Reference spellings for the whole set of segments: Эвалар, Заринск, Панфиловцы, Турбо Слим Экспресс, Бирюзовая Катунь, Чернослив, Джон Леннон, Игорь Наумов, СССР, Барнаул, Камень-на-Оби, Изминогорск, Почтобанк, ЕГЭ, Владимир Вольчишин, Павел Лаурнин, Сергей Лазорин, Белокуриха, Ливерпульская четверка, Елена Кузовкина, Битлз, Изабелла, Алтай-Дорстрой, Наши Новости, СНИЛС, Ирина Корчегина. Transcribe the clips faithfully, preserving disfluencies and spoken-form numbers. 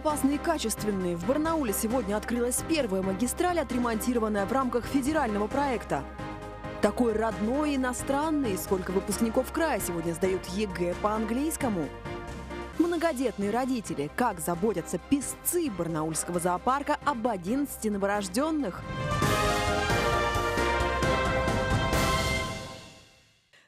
безопасные и качественные. В Барнауле сегодня открылась первая магистраль, отремонтированная в рамках федерального проекта. Такой родной и иностранный, сколько выпускников края сегодня сдают ЕГЭ по английскому. Многодетные родители, как заботятся песцы барнаульского зоопарка об одиннадцати новорожденных.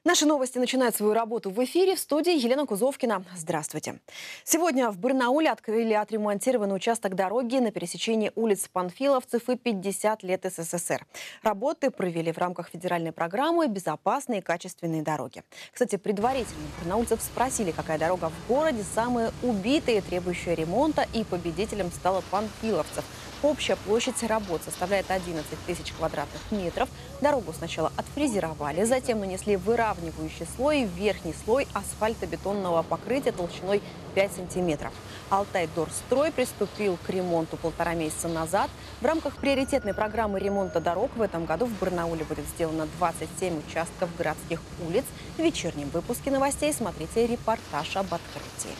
Наши новости начинают свою работу в эфире. В студии Елена Кузовкина. Здравствуйте. Сегодня в Барнауле открыли отремонтированный участок дороги на пересечении улиц Панфиловцев и пятьдесят лет СССР. Работы провели в рамках федеральной программы «Безопасные и качественные дороги». Кстати, предварительно барнаульцев спросили, какая дорога в городе самая убитая, требующая ремонта, и победителем стала Панфиловцев. Общая площадь работ составляет одиннадцать тысяч квадратных метров. Дорогу сначала отфрезеровали, затем нанесли выравнивающий слой, верхний слой асфальтобетонного покрытия толщиной пять сантиметров. Алтай-Дорстрой приступил к ремонту полтора месяца назад. В рамках приоритетной программы ремонта дорог в этом году в Барнауле будет сделано двадцать семь участков городских улиц. В вечернем выпуске новостей смотрите репортаж об открытии.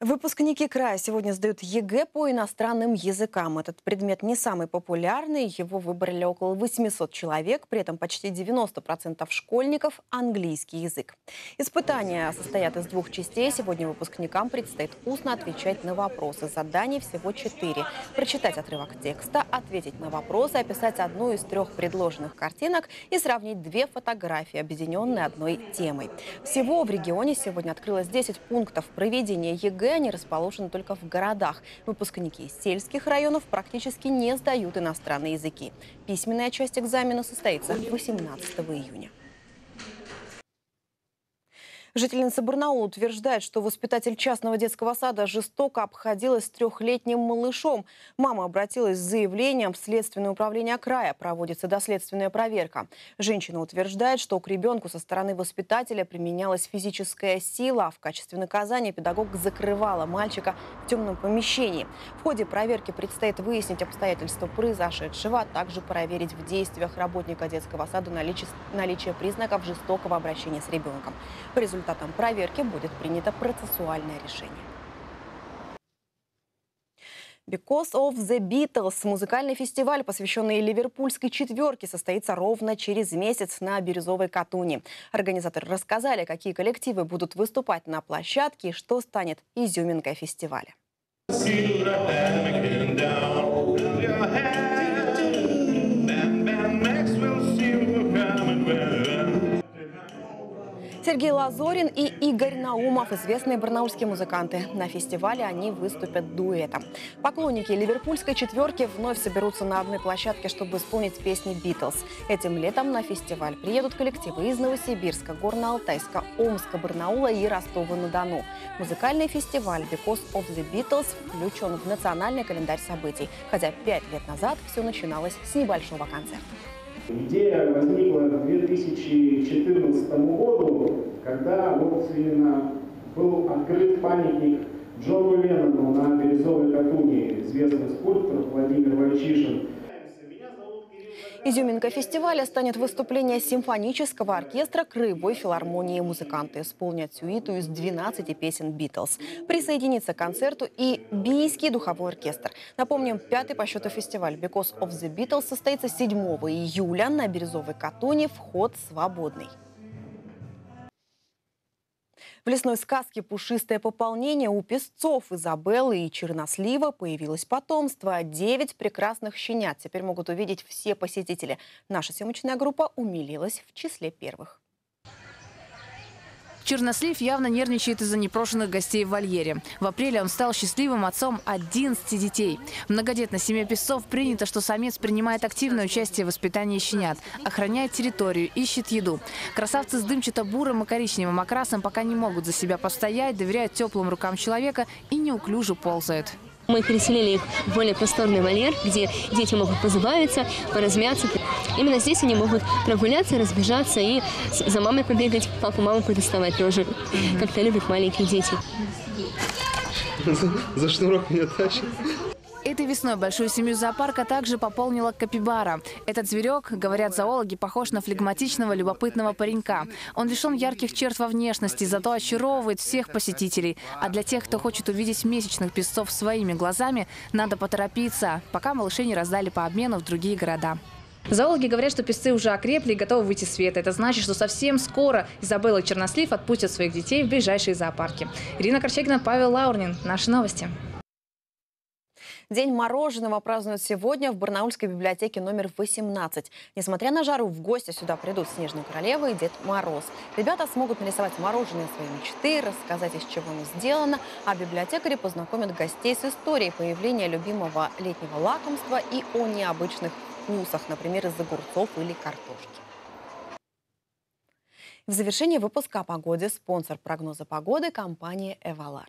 Выпускники края сегодня сдают ЕГЭ по иностранным языкам. Этот предмет не самый популярный. Его выбрали около восьмисот человек. При этом почти девяносто процентов школьников – английский язык. Испытания состоят из двух частей. Сегодня выпускникам предстоит устно отвечать на вопросы. Заданий всего четыре. Прочитать отрывок текста, ответить на вопросы, описать одну из трех предложенных картинок и сравнить две фотографии, объединенные одной темой. Всего в регионе сегодня открылось десять пунктов проведения ЕГЭ. Они расположены только в городах. Выпускники из сельских районов практически не сдают иностранные языки. Письменная часть экзамена состоится восемнадцатого июня. Жительница Барнаула утверждает, что воспитатель частного детского сада жестоко обходилась с трехлетним малышом. Мама обратилась с заявлением в Следственное управление края. Проводится доследственная проверка. Женщина утверждает, что к ребенку со стороны воспитателя применялась физическая сила, а в качестве наказания педагог закрывала мальчика в темном помещении. В ходе проверки предстоит выяснить обстоятельства произошедшего, а также проверить в действиях работника детского сада наличие, наличие признаков жестокого обращения с ребенком. По результату Результатом проверки будет принято процессуальное решение. Because of the Beatles. Музыкальный фестиваль, посвященный Ливерпульской четверке, состоится ровно через месяц на Бирюзовой Катуни. Организаторы рассказали, какие коллективы будут выступать на площадке и что станет изюминкой фестиваля. Сергей Лазорин и Игорь Наумов – известные барнаульские музыканты. На фестивале они выступят дуэтом. Поклонники Ливерпульской четверки вновь соберутся на одной площадке, чтобы исполнить песни «Битлз». Этим летом на фестиваль приедут коллективы из Новосибирска, Горно-Алтайска, Омска, Барнаула и Ростова-на-Дону. Музыкальный фестиваль «Because of the Beatles» включен в национальный календарь событий, хотя пять лет назад все начиналось с небольшого концерта. Идея возникла в две тысячи четырнадцатом году, когда вот именно был открыт памятник Джону Леннону на Бирюзовой Катуни, известный скульптор Владимир Вольчишин. Изюминкой фестиваля станет выступление симфонического оркестра краевой филармонии. Музыканты исполнят сюиту из двенадцати песен «Битлз». Присоединится к концерту и Бийский духовой оркестр. Напомним, пятый по счету фестиваль «Because of the Beatles» состоится седьмого июля на Бирюзовой Катуни. Вход свободный. В лесной сказке «Пушистое пополнение» у песцов Изабеллы и Чернослива появилось потомство. девять прекрасных щенят теперь могут увидеть все посетители. Наша съемочная группа умилилась в числе первых. Чернослив явно нервничает из-за непрошенных гостей в вольере. В апреле он стал счастливым отцом одиннадцати детей. В многодетной семье песцов принято, что самец принимает активное участие в воспитании щенят, охраняет территорию, ищет еду. Красавцы с дымчато-бурым и коричневым окрасом пока не могут за себя постоять, доверяют теплым рукам человека и неуклюже ползают. Мы переселили их в более просторный вольер, где дети могут позабавиться, поразмяться. Именно здесь они могут прогуляться, разбежаться и за мамой побегать, папу-маму подоставать тоже, как-то любят маленькие дети. За шнурок меня тащит. Это весной большую семью зоопарка также пополнила капибара. Этот зверек, говорят зоологи, похож на флегматичного, любопытного паренька. Он лишен ярких черт во внешности, зато очаровывает всех посетителей. А для тех, кто хочет увидеть месячных песцов своими глазами, надо поторопиться, пока малышей не раздали по обмену в другие города. Зоологи говорят, что песцы уже окрепли и готовы выйти в свет. Это значит, что совсем скоро Изабелла и Чернослив отпустят своих детей в ближайшие зоопарки. Ирина Корчегина, Павел Лаурнин. Наши новости. День мороженого празднуют сегодня в Барнаульской библиотеке номер восемнадцать. Несмотря на жару, в гости сюда придут Снежная Королева и Дед Мороз. Ребята смогут нарисовать мороженое своей мечты, рассказать, из чего оно сделано, а библиотекари познакомят гостей с историей появления любимого летнего лакомства и о необычных вкусах, например, из огурцов или картошки. В завершении выпуска о погоде спонсор прогноза погоды – компания «Эвалар».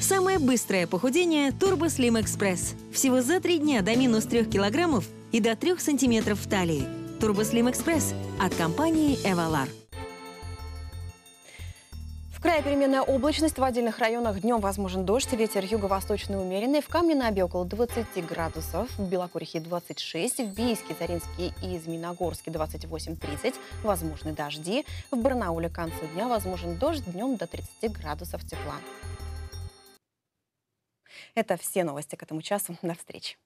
Самое быстрое похудение – Турбо Слим Экспресс. Всего за три дня до минус трех килограммов и до трех сантиметров в талии. Турбо Слим Экспресс от компании «Эвалар». В крае переменная облачность, в отдельных районах днем возможен дождь, ветер юго-восточный умеренный, в Камне-на-Оби около двадцати градусов, в Белокурихе двадцать шесть, в Бийске, Заринске и Изминогорске двадцать восемь — тридцать, возможны дожди, в Барнауле к концу дня возможен дождь, днем до тридцати градусов тепла. Это все новости к этому часу. До встречи.